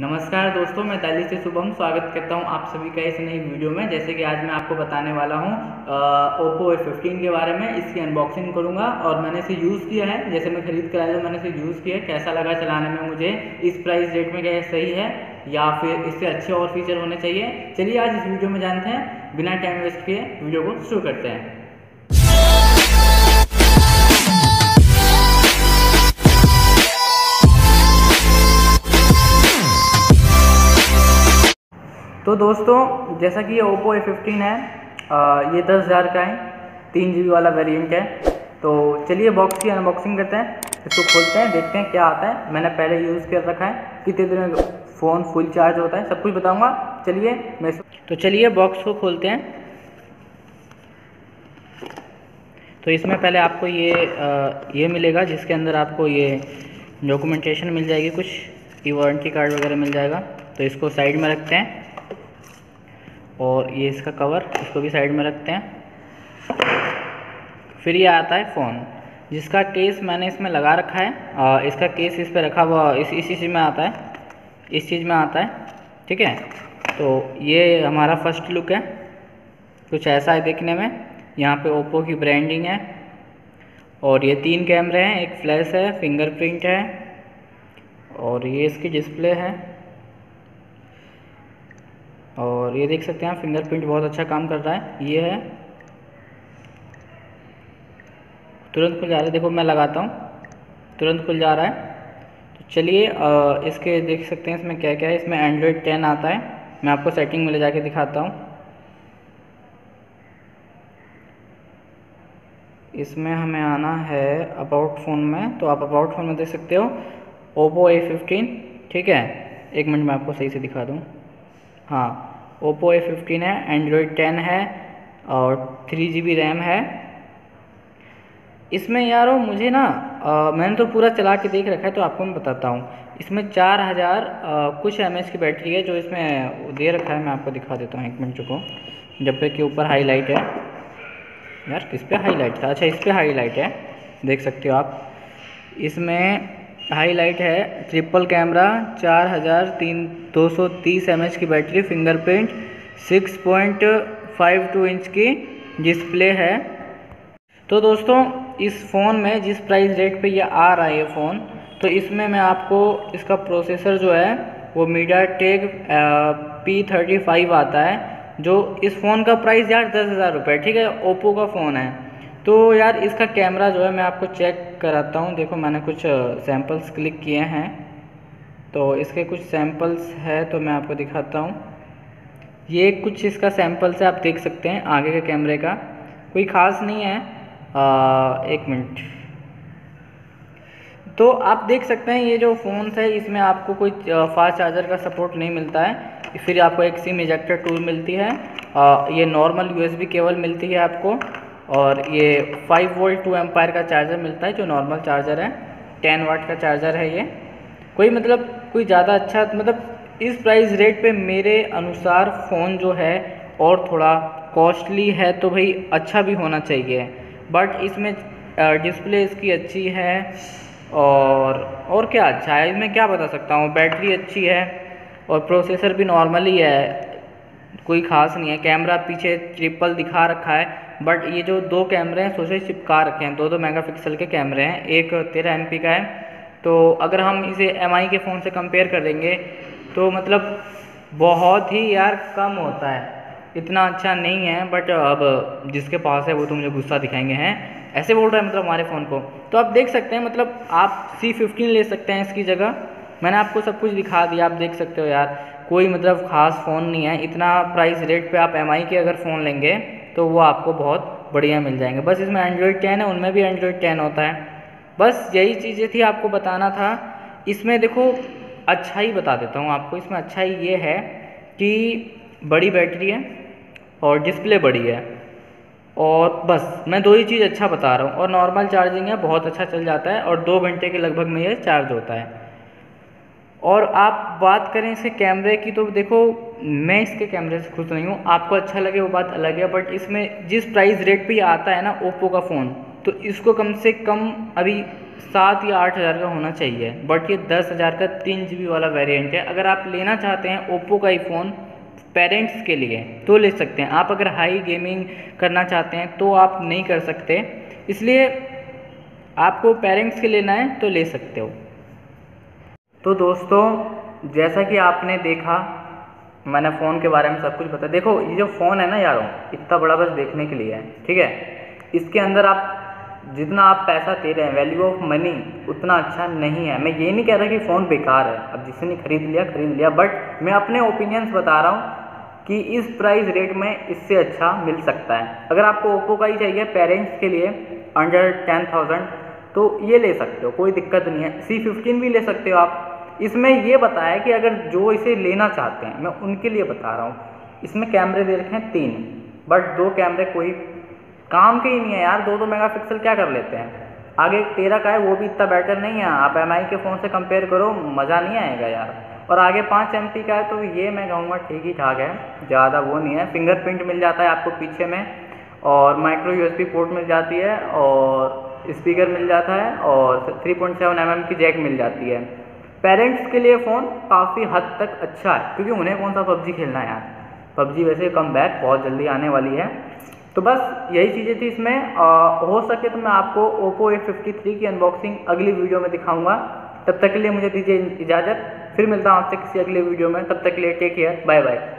नमस्कार दोस्तों, मैं ताली से शुभम स्वागत करता हूं आप सभी का इस नई वीडियो में। जैसे कि आज मैं आपको बताने वाला हूं Oppo A15 के बारे में, इसकी अनबॉक्सिंग करूंगा और मैंने इसे यूज़ किया है। जैसे मैं खरीद कर आया हूँ, मैंने इसे यूज़ किया, कैसा लगा चलाने में, मुझे इस प्राइस रेट में क्या सही है या फिर इससे अच्छे और फीचर होने चाहिए। चलिए आज इस वीडियो में जानते हैं, बिना टाइम वेस्ट किए वीडियो को शुरू करते हैं। तो दोस्तों, जैसा कि ये Oppo A15 है, ये 10,000 का है, 3 GB वाला वेरिएंट है। तो चलिए बॉक्स की अनबॉक्सिंग करते हैं, इसको खोलते हैं, देखते हैं क्या आता है। मैंने पहले यूज़ कर रखा है, कितने देर में फ़ोन फुल चार्ज होता है, सब कुछ बताऊंगा। चलिए चलिए बॉक्स को खोलते हैं। तो इसमें पहले आपको ये मिलेगा, जिसके अंदर आपको ये डॉक्यूमेंटेशन मिल जाएगी, कुछ ई वारंटी कार्ड वगैरह मिल जाएगा। तो इसको साइड में रखते हैं और ये इसका कवर, इसको भी साइड में रखते हैं। फिर ये आता है फ़ोन, जिसका केस मैंने इसमें लगा रखा है। इसका केस इस पे रखा हुआ, इस चीज़ में आता है, इस चीज़ में आता है, ठीक है। तो ये हमारा फर्स्ट लुक है, कुछ ऐसा है देखने में। यहाँ पे Oppo की ब्रांडिंग है और ये 3 कैमरे हैं, एक फ्लैश है, फिंगरप्रिंट है और ये इसकी डिस्प्ले है। और ये देख सकते हैं आप, फिंगरप्रिंट बहुत अच्छा काम कर रहा है। ये है, तुरंत खुल जा रहा है, देखो मैं लगाता हूँ, तुरंत खुल जा रहा है। तो चलिए इसके देख सकते हैं इसमें क्या क्या है। इसमें Android 10 आता है, मैं आपको सेटिंग में ले जाके दिखाता हूँ। इसमें हमें आना है अबाउट फ़ोन में, तो आप अबाउट फ़ोन में देख सकते हो Oppo A15, ठीक है। एक मिनट मैं आपको सही से दिखा दूँ। हाँ, Oppo A15 है, Android 10 है और 3 GB रैम है इसमें। यारो मुझे ना मैंने तो पूरा चला के देख रखा है, तो आपको मैं बताता हूँ। इसमें 4000 कुछ mAh की बैटरी है जो इसमें दे रखा है। मैं आपको दिखा देता हूँ, एक मिनट रुको। डब्बे के ऊपर हाईलाइट है, यार किस पे हाईलाइट था, अच्छा इस पे हाईलाइट है, देख सकते हो आप। इसमें हाईलाइट है, ट्रिपल कैमरा, 4230 mAh की बैटरी, फिंगरप्रिंट, 6.52 इंच की डिस्प्ले है। तो दोस्तों, इस फ़ोन में जिस प्राइस रेट पे ये आ रहा है ये फ़ोन, तो इसमें मैं आपको इसका प्रोसेसर जो है वो MediaTek P35 आता है, जो इस फ़ोन का प्राइस यार 10,000 रुपये, ठीक है। Oppo का फ़ोन है। तो यार इसका कैमरा जो है मैं आपको चेक कराता हूँ। देखो मैंने कुछ सैम्पल्स क्लिक किए हैं, तो इसके कुछ सैम्पल्स है तो मैं आपको दिखाता हूँ। ये कुछ इसका सैम्पल्स है, आप देख सकते हैं आगे के कैमरे का, कोई ख़ास नहीं है। एक मिनट, तो आप देख सकते हैं ये जो फ़ोन है इसमें आपको कोई फास्ट चार्जर का सपोर्ट नहीं मिलता है। फिर आपको एक सिम इजेक्टर टूल मिलती है, ये नॉर्मल USB केबल मिलती है आपको, और ये 5V 2A का चार्जर मिलता है जो नॉर्मल चार्जर है। 10W का चार्जर है ये। कोई मतलब कोई ज़्यादा अच्छा, मतलब इस प्राइस रेट पे मेरे अनुसार फ़ोन जो है और थोड़ा कॉस्टली है, तो भाई अच्छा भी होना चाहिए। बट इसमें डिस्प्ले इसकी अच्छी है और क्या अच्छा है इसमें, क्या बता सकता हूँ। बैटरी अच्छी है और प्रोसेसर भी नॉर्मली है, कोई ख़ास नहीं है। कैमरा पीछे ट्रिपल दिखा रखा है, बट ये जो 2 कैमरे हैं सोचे चिपका रखे हैं, 2 मेगापिक्सल के कैमरे हैं, एक 13 MP का है। तो अगर हम इसे MI के फ़ोन से कंपेयर करेंगे तो मतलब बहुत ही यार कम होता है, इतना अच्छा नहीं है। बट अब जिसके पास है वो तो मुझे गुस्सा दिखाएंगे, हैं ऐसे बोल रहा है मतलब हमारे फ़ोन को। तो आप देख सकते हैं, मतलब आप C15 ले सकते हैं इसकी जगह। मैंने आपको सब कुछ दिखा दिया, आप देख सकते हो यार कोई मतलब ख़ास फ़ोन नहीं है। इतना प्राइस रेट पे आप MI के अगर फ़ोन लेंगे तो वो आपको बहुत बढ़िया मिल जाएंगे। बस इसमें Android 10 है, उनमें भी Android 10 होता है। बस यही चीज़ें थी आपको बताना था। इसमें देखो अच्छा ही बता देता हूँ आपको, इसमें अच्छा ही ये है कि बड़ी बैटरी है और डिस्प्ले बड़ी है, और बस मैं 2 ही चीज़ अच्छा बता रहा हूँ। और नॉर्मल चार्जिंग है, बहुत अच्छा चल जाता है और 2 घंटे के लगभग में ये चार्ज होता है। और आप बात करें इसके कैमरे की, तो देखो मैं इसके कैमरे से खुश नहीं हूँ। आपको अच्छा लगे वो बात अलग है, बट इसमें जिस प्राइस रेट पे आता है ना Oppo का फ़ोन, तो इसको कम से कम अभी 7 या 8 हज़ार का होना चाहिए, बट ये 10 हज़ार का 3 GB वाला वेरिएंट है। अगर आप लेना चाहते हैं ओप्पो का ही फ़ोन पेरेंट्स के लिए तो ले सकते हैं, आप अगर हाई गेमिंग करना चाहते हैं तो आप नहीं कर सकते, इसलिए आपको पेरेंट्स के लेना है तो ले सकते हो। तो दोस्तों जैसा कि आपने देखा, मैंने फ़ोन के बारे में सब कुछ पता। देखो ये जो फ़ोन है ना यारों, इतना बड़ा बस देखने के लिए है, ठीक है। इसके अंदर आप जितना आप पैसा दे रहे हैं, वैल्यू ऑफ मनी उतना अच्छा नहीं है। मैं ये नहीं कह रहा कि फ़ोन बेकार है, अब जिसने खरीद लिया, बट मैं अपने ओपिनियंस बता रहा हूँ कि इस प्राइस रेट में इससे अच्छा मिल सकता है। अगर आपको ओप्पो का ही चाहिए पेरेंट्स के लिए अंडर 10,000 तो ये ले सकते हो, कोई दिक्कत नहीं है। C15 भी ले सकते हो आप। इसमें ये बताया कि अगर जो इसे लेना चाहते हैं, मैं उनके लिए बता रहा हूँ। इसमें कैमरे दे रखे हैं 3, बट 2 कैमरे कोई काम के ही नहीं है यार। 2 मेगापिक्सल क्या कर लेते हैं। आगे 13 का है, वो भी इतना बेटर नहीं है। आप MI के फ़ोन से कंपेयर करो, मज़ा नहीं आएगा यार। और आगे 5 MP का है, तो ये मैं कहूँगा ठीक ही ठाक है, ज़्यादा वो नहीं है। फिंगरप्रिंट मिल जाता है आपको पीछे में, और माइक्रो USB पोर्ट मिल जाती है, और स्पीकर मिल जाता है, और 3.7 mm की जैक मिल जाती है। पेरेंट्स के लिए फ़ोन काफ़ी हद तक अच्छा है, क्योंकि उन्हें कौन सा PUBG खेलना है यार। PUBG वैसे कमबैक बहुत जल्दी आने वाली है। तो बस यही चीज़ें थी इसमें। हो सके तो मैं आपको Oppo A53 की अनबॉक्सिंग अगली वीडियो में दिखाऊंगा। तब तक के लिए मुझे दीजिए इजाज़त, फिर मिलता हूँ आपसे किसी अगले वीडियो में। तब तक के लिए टेक केयर, बाय बाय।